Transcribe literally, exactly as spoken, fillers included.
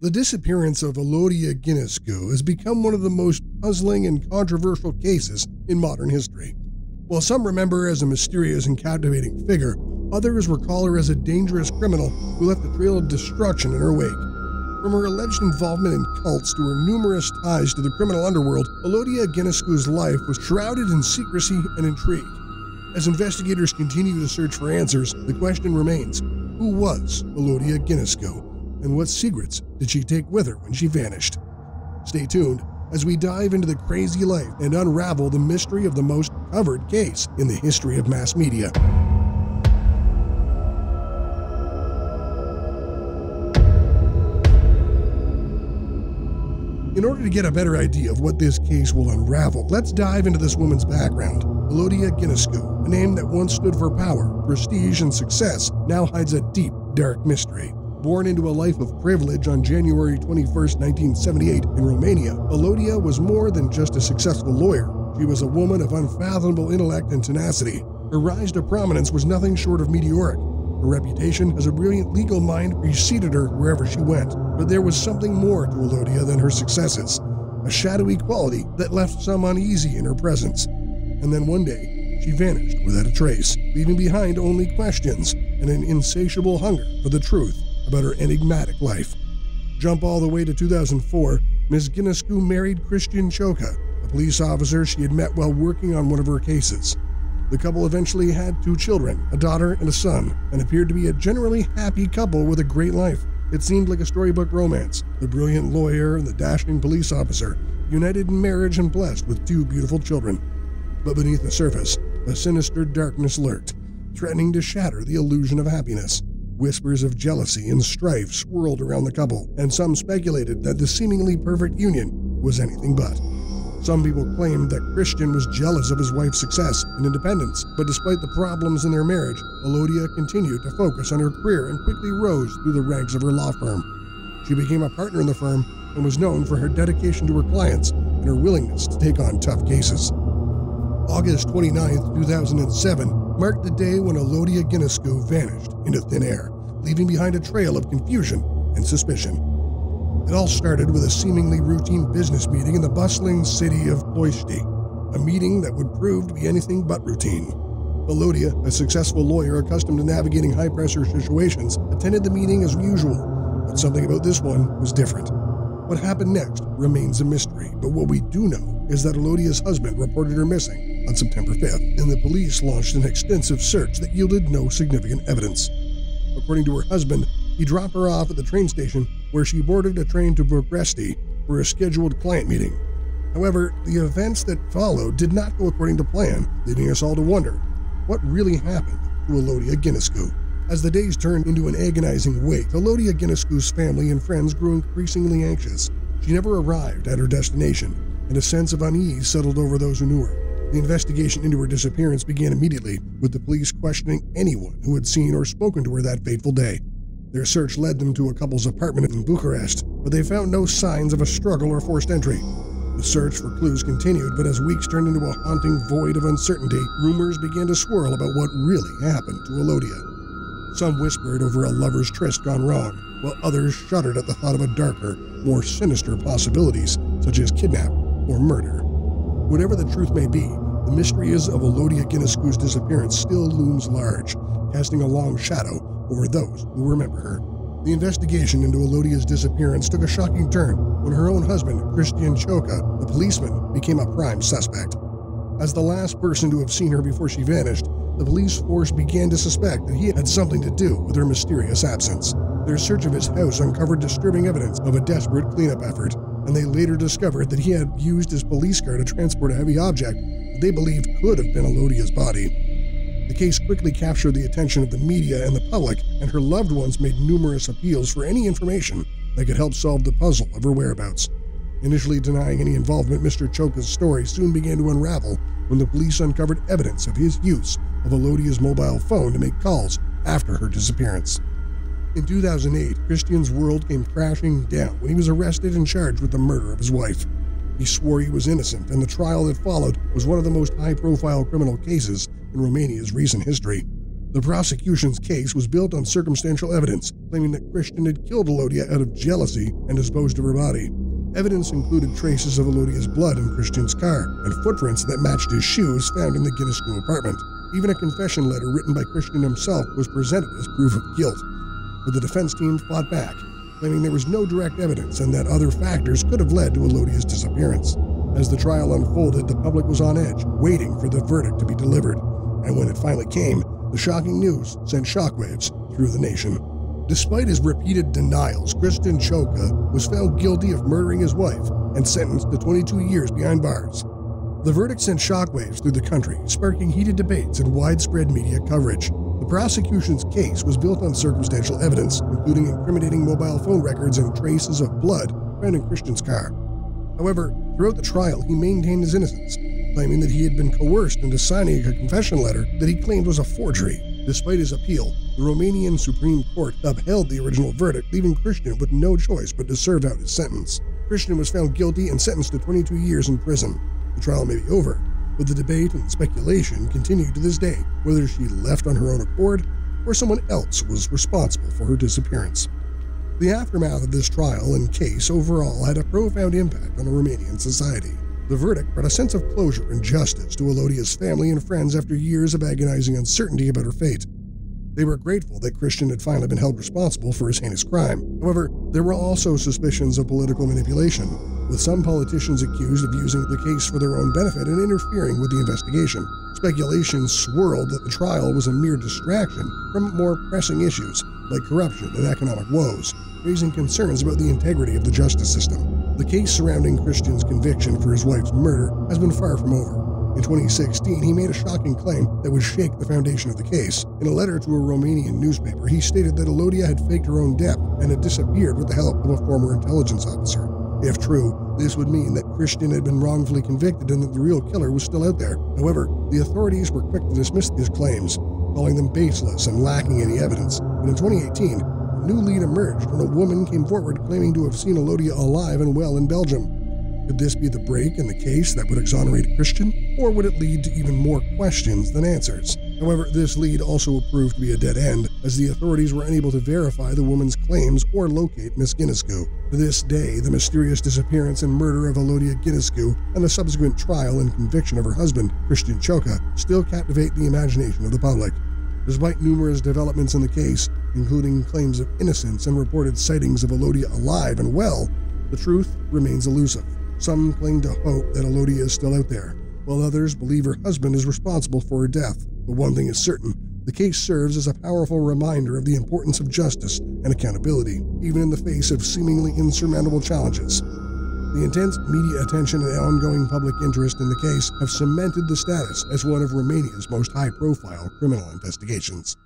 The disappearance of Elodia Ghinescu has become one of the most puzzling and controversial cases in modern history. While some remember her as a mysterious and captivating figure, others recall her as a dangerous criminal who left a trail of destruction in her wake. From her alleged involvement in cults to her numerous ties to the criminal underworld, Elodia Ghinescu's life was shrouded in secrecy and intrigue. As investigators continue to search for answers, the question remains, who was Elodia Ghinescu, and what secrets did she take with her when she vanished? Stay tuned as we dive into the crazy life and unravel the mystery of the most covered case in the history of mass media. In order to get a better idea of what this case will unravel, let's dive into this woman's background. Elodia Ghinescu, a name that once stood for power, prestige, and success, now hides a deep, dark mystery. Born into a life of privilege on January twenty-first, nineteen seventy-eight in Romania, Elodia was more than just a successful lawyer. She was a woman of unfathomable intellect and tenacity. Her rise to prominence was nothing short of meteoric. Her reputation as a brilliant legal mind preceded her wherever she went. But there was something more to Elodia than her successes, a shadowy quality that left some uneasy in her presence. And then one day, she vanished without a trace, leaving behind only questions and an insatiable hunger for the truth about her enigmatic life. Jump all the way to two thousand four, Miz Ghinescu married Cristian Cioacă, a police officer she had met while working on one of her cases. The couple eventually had two children, a daughter and a son, and appeared to be a generally happy couple with a great life. It seemed like a storybook romance, the brilliant lawyer and the dashing police officer, united in marriage and blessed with two beautiful children. But beneath the surface, a sinister darkness lurked, threatening to shatter the illusion of happiness. Whispers of jealousy and strife swirled around the couple, and some speculated that the seemingly perfect union was anything but. Some people claimed that Cristian was jealous of his wife's success and independence, but despite the problems in their marriage, Elodia continued to focus on her career and quickly rose through the ranks of her law firm. She became a partner in the firm and was known for her dedication to her clients and her willingness to take on tough cases. August twenty-ninth, two thousand seven marked the day when Elodia Ghinescu vanished into thin air, leaving behind a trail of confusion and suspicion. It all started with a seemingly routine business meeting in the bustling city of Ploiești, a meeting that would prove to be anything but routine. Elodia, a successful lawyer accustomed to navigating high-pressure situations, attended the meeting as usual, but something about this one was different. What happened next remains a mystery, but what we do know is that Elodia's husband reported her missing on September fifth, and the police launched an extensive search that yielded no significant evidence. According to her husband, he dropped her off at the train station where she boarded a train to Bucuresti for a scheduled client meeting. However, the events that followed did not go according to plan, leaving us all to wonder what really happened to Elodia Ghinescu. As the days turned into an agonizing wait, Elodia Ghinescu's family and friends grew increasingly anxious. She never arrived at her destination, and a sense of unease settled over those who knew her. The investigation into her disappearance began immediately, with the police questioning anyone who had seen or spoken to her that fateful day. Their search led them to a couple's apartment in Bucuresti, but they found no signs of a struggle or forced entry. The search for clues continued, but as weeks turned into a haunting void of uncertainty, rumors began to swirl about what really happened to Elodia. Some whispered over a lover's tryst gone wrong, while others shuddered at the thought of a darker, more sinister possibilities, such as kidnap or murder. Whatever the truth may be, the mysteries of Elodia Ghinescu's disappearance still looms large, casting a long shadow over those who remember her. The investigation into Elodia's disappearance took a shocking turn when her own husband, Cristian Cioacă, the policeman, became a prime suspect. As the last person to have seen her before she vanished, the police force began to suspect that he had something to do with her mysterious absence. Their search of his house uncovered disturbing evidence of a desperate cleanup effort, and they later discovered that he had used his police car to transport a heavy object that they believed could have been Elodia's body. The case quickly captured the attention of the media and the public, and her loved ones made numerous appeals for any information that could help solve the puzzle of her whereabouts. Initially denying any involvement, Mister Cioaca's story soon began to unravel when the police uncovered evidence of his use of Elodia's mobile phone to make calls after her disappearance. In two thousand eight, Cristian's world came crashing down when he was arrested and charged with the murder of his wife. He swore he was innocent, and the trial that followed was one of the most high-profile criminal cases in Romania's recent history. The prosecution's case was built on circumstantial evidence, claiming that Cristian had killed Elodia out of jealousy and disposed of her body. Evidence included traces of Elodia's blood in Cristian's car and footprints that matched his shoes found in the Ghinescu apartment. Even a confession letter written by Cristian himself was presented as proof of guilt. But the defense team fought back, claiming there was no direct evidence and that other factors could have led to Elodia's disappearance. As the trial unfolded, the public was on edge, waiting for the verdict to be delivered. And when it finally came, the shocking news sent shockwaves through the nation. Despite his repeated denials, Cristian Cioacă was found guilty of murdering his wife and sentenced to twenty-two years behind bars. The verdict sent shockwaves through the country, sparking heated debates and widespread media coverage. The prosecution's case was built on circumstantial evidence, including incriminating mobile phone records and traces of blood found in Cristian's car. However, throughout the trial, he maintained his innocence, claiming that he had been coerced into signing a confession letter that he claimed was a forgery. Despite his appeal, the Romanian Supreme Court upheld the original verdict, leaving Cristian with no choice but to serve out his sentence. Cristian was found guilty and sentenced to twenty-two years in prison. The trial may be over, but the debate and speculation continue to this day, whether she left on her own accord or someone else was responsible for her disappearance. The aftermath of this trial and case overall had a profound impact on the Romanian society. The verdict brought a sense of closure and justice to Elodia's family and friends after years of agonizing uncertainty about her fate. They were grateful that Cristian had finally been held responsible for his heinous crime. However, there were also suspicions of political manipulation, with some politicians accused of using the case for their own benefit and interfering with the investigation. Speculation swirled that the trial was a mere distraction from more pressing issues like corruption and economic woes, raising concerns about the integrity of the justice system. The case surrounding Cristian's conviction for his wife's murder has been far from over. In twenty sixteen, he made a shocking claim that would shake the foundation of the case. In a letter to a Romanian newspaper, he stated that Elodia had faked her own death and had disappeared with the help of a former intelligence officer. If true, this would mean that Cristian had been wrongfully convicted and that the real killer was still out there. However, the authorities were quick to dismiss his claims, calling them baseless and lacking any evidence. But in twenty eighteen, a new lead emerged when a woman came forward claiming to have seen Elodia alive and well in Belgium. Could this be the break in the case that would exonerate Cristian, or would it lead to even more questions than answers? However, this lead also proved to be a dead end, as the authorities were unable to verify the woman's claims or locate Miss Ghinescu. To this day, the mysterious disappearance and murder of Elodia Ghinescu and the subsequent trial and conviction of her husband, Cristian Cioacă, still captivate the imagination of the public. Despite numerous developments in the case, including claims of innocence and reported sightings of Elodia alive and well, the truth remains elusive. Some cling to hope that Elodia is still out there, while others believe her husband is responsible for her death. But one thing is certain, the case serves as a powerful reminder of the importance of justice and accountability, even in the face of seemingly insurmountable challenges. The intense media attention and ongoing public interest in the case have cemented the status as one of Romania's most high-profile criminal investigations.